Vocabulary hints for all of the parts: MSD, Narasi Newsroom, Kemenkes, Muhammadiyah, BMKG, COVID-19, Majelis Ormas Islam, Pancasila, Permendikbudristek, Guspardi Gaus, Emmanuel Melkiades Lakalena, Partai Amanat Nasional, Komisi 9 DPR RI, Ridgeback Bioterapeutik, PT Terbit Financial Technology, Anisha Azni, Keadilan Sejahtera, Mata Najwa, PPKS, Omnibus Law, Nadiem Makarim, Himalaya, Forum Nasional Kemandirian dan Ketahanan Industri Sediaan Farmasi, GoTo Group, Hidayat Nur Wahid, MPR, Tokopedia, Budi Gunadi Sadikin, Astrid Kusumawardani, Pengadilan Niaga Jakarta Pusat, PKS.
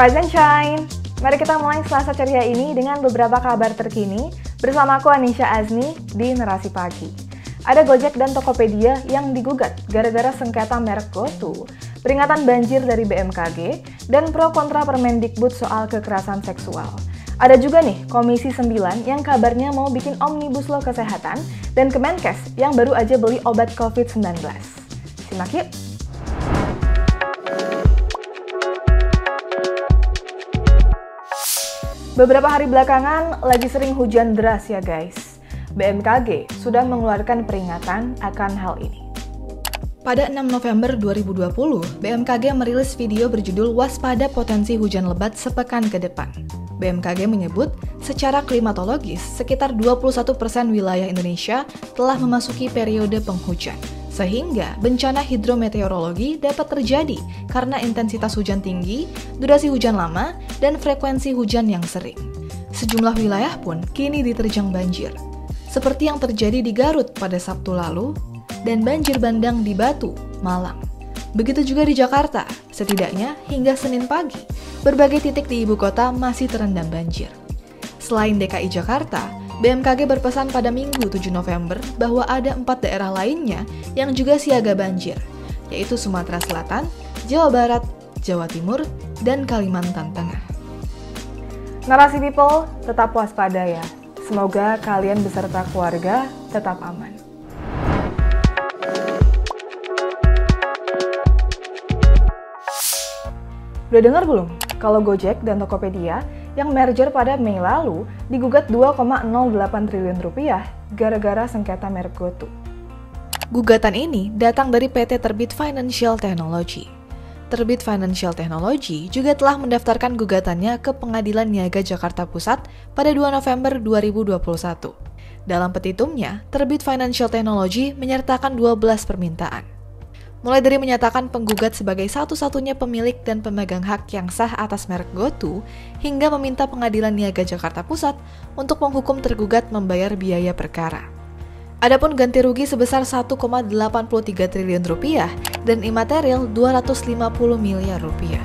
Rise and Shine! Mari kita mulai Selasa ceria ini dengan beberapa kabar terkini bersama aku Anisha Azni di Narasi Pagi. Ada Gojek dan Tokopedia yang digugat gara-gara sengketa merek GoTo, peringatan banjir dari BMKG, dan pro kontra Permendikbud soal kekerasan seksual. Ada juga nih Komisi 9 yang kabarnya mau bikin omnibus law kesehatan dan Kemenkes yang baru aja beli obat COVID-19. Simak yuk! Beberapa hari belakangan lagi sering hujan deras ya guys. BMKG sudah mengeluarkan peringatan akan hal ini. Pada 6 November 2020, BMKG merilis video berjudul Waspada Potensi Hujan Lebat Sepekan ke Depan. BMKG menyebut, secara klimatologis, sekitar 21% wilayah Indonesia telah memasuki periode penghujan. Sehingga bencana hidrometeorologi dapat terjadi karena intensitas hujan tinggi, durasi hujan lama, dan frekuensi hujan yang sering. Sejumlah wilayah pun kini diterjang banjir, seperti yang terjadi di Garut pada Sabtu lalu, dan banjir bandang di Batu, Malang. Begitu juga di Jakarta, setidaknya hingga Senin pagi, berbagai titik di ibu kota masih terendam banjir. Selain DKI Jakarta, BMKG berpesan pada Minggu 7 November bahwa ada 4 daerah lainnya yang juga siaga banjir, yaitu Sumatera Selatan, Jawa Barat, Jawa Timur, dan Kalimantan Tengah. Narasi People, tetap waspada ya. Semoga kalian beserta keluarga tetap aman. Udah dengar belum kalau Gojek dan Tokopedia yang merger pada Mei lalu digugat 2,08 triliun rupiah gara-gara sengketa merek GoTo. Gugatan ini datang dari PT Terbit Financial Technology. Terbit Financial Technology juga telah mendaftarkan gugatannya ke Pengadilan Niaga Jakarta Pusat pada 2 November 2021. Dalam petitumnya, Terbit Financial Technology menyertakan 12 permintaan. Mulai dari menyatakan penggugat sebagai satu-satunya pemilik dan pemegang hak yang sah atas merek GoTo, hingga meminta Pengadilan Niaga Jakarta Pusat untuk menghukum tergugat membayar biaya perkara. Adapun ganti rugi sebesar 1,83 triliun rupiah dan imaterial 250 miliar rupiah.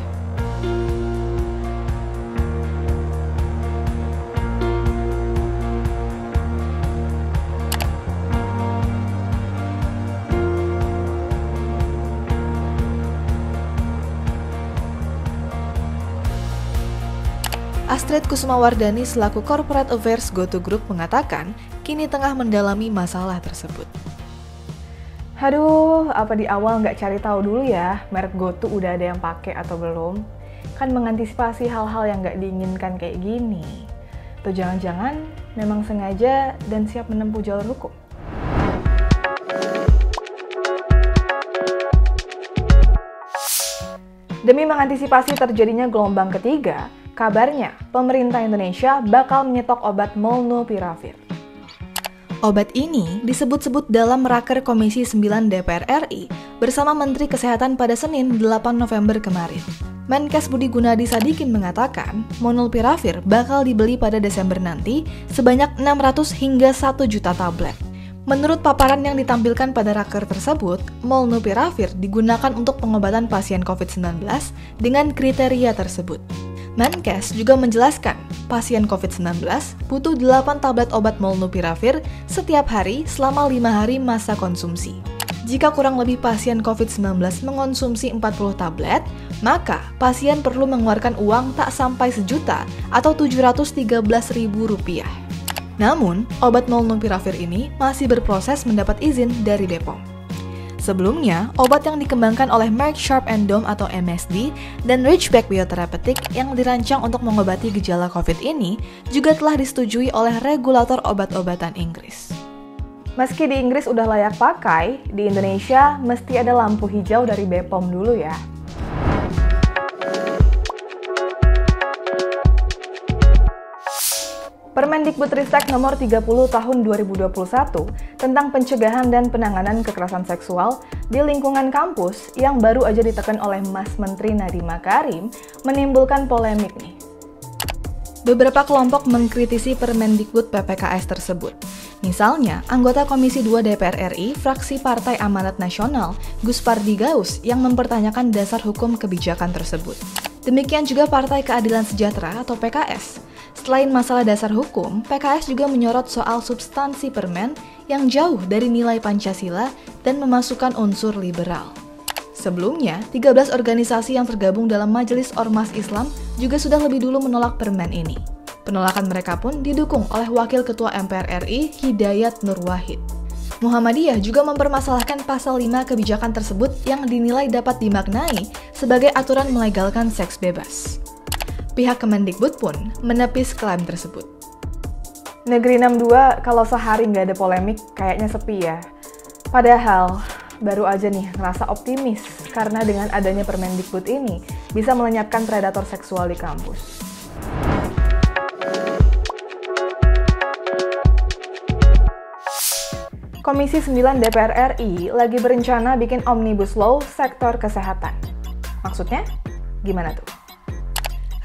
Astrid Kusumawardani selaku Corporate Affairs GoTo Group mengatakan, kini tengah mendalami masalah tersebut. Haduh, apa di awal nggak cari tahu dulu ya, merek GoTo udah ada yang pakai atau belum? Kan mengantisipasi hal-hal yang nggak diinginkan kayak gini. Atau jangan-jangan memang sengaja dan siap menempuh jalur hukum? Demi mengantisipasi terjadinya gelombang ketiga, kabarnya, pemerintah Indonesia bakal menyetok obat Molnupiravir. Obat ini disebut-sebut dalam raker Komisi 9 DPR RI bersama Menteri Kesehatan pada Senin 8 November kemarin. Menkes Budi Gunadi Sadikin mengatakan, Molnupiravir bakal dibeli pada Desember nanti sebanyak 600 hingga 1 juta tablet. Menurut paparan yang ditampilkan pada raker tersebut, Molnupiravir digunakan untuk pengobatan pasien COVID-19 dengan kriteria tersebut. Menkes juga menjelaskan, pasien COVID-19 butuh 8 tablet obat Molnupiravir setiap hari selama 5 hari masa konsumsi. Jika kurang lebih pasien COVID-19 mengonsumsi 40 tablet, maka pasien perlu mengeluarkan uang tak sampai Rp1.000.000 atau Rp713.000. Namun, obat Molnupiravir ini masih berproses mendapat izin dari BPOM. Sebelumnya, obat yang dikembangkan oleh Merck Sharp & Dohme atau MSD dan Ridgeback Bioterapeutik yang dirancang untuk mengobati gejala COVID ini juga telah disetujui oleh regulator obat-obatan Inggris. Meski di Inggris udah layak pakai, di Indonesia mesti ada lampu hijau dari BPOM dulu ya. Permendikbudristek nomor 30 tahun 2021 tentang pencegahan dan penanganan kekerasan seksual di lingkungan kampus yang baru aja ditekan oleh Mas Menteri Nadiem Makarim menimbulkan polemik nih. Beberapa kelompok mengkritisi Permendikbud PPKS tersebut. Misalnya, anggota Komisi 2 DPR RI, fraksi Partai Amanat Nasional, Guspardi Gaus yang mempertanyakan dasar hukum kebijakan tersebut. Demikian juga Partai Keadilan Sejahtera atau PKS. Selain masalah dasar hukum, PKS juga menyorot soal substansi permen yang jauh dari nilai Pancasila dan memasukkan unsur liberal. Sebelumnya, 13 organisasi yang tergabung dalam Majelis Ormas Islam juga sudah lebih dulu menolak permen ini. Penolakan mereka pun didukung oleh Wakil Ketua MPR RI, Hidayat Nur Wahid. Muhammadiyah juga mempermasalahkan pasal 5 kebijakan tersebut yang dinilai dapat dimaknai sebagai aturan melegalkan seks bebas. Pihak Permendikbud pun menepis klaim tersebut. Negeri 62 kalau sehari nggak ada polemik kayaknya sepi ya. Padahal baru aja nih ngerasa optimis karena dengan adanya Permendikbud ini bisa melenyapkan predator seksual di kampus. Komisi 9 DPR RI lagi berencana bikin Omnibus Law sektor kesehatan. Maksudnya, gimana tuh?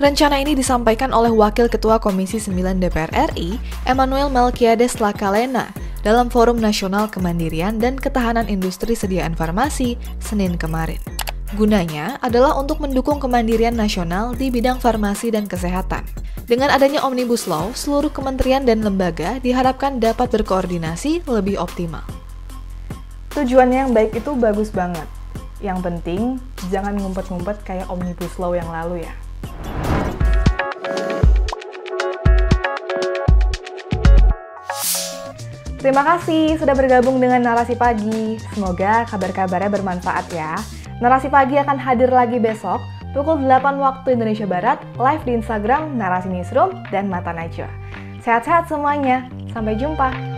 Rencana ini disampaikan oleh Wakil Ketua Komisi 9 DPR RI, Emmanuel Melkiades Lakalena, dalam Forum Nasional Kemandirian dan Ketahanan Industri Sediaan Farmasi, Senin kemarin. Gunanya adalah untuk mendukung kemandirian nasional di bidang farmasi dan kesehatan. Dengan adanya Omnibus Law, seluruh kementerian dan lembaga diharapkan dapat berkoordinasi lebih optimal. Tujuannya yang baik itu bagus banget. Yang penting, jangan ngumpet-ngumpet kayak Omnibus Law yang lalu ya. Terima kasih sudah bergabung dengan Narasi Pagi. Semoga kabar-kabarnya bermanfaat ya. Narasi Pagi akan hadir lagi besok, pukul 8 waktu Indonesia Barat, live di Instagram Narasi Newsroom dan Mata Najwa. Sehat-sehat semuanya, sampai jumpa!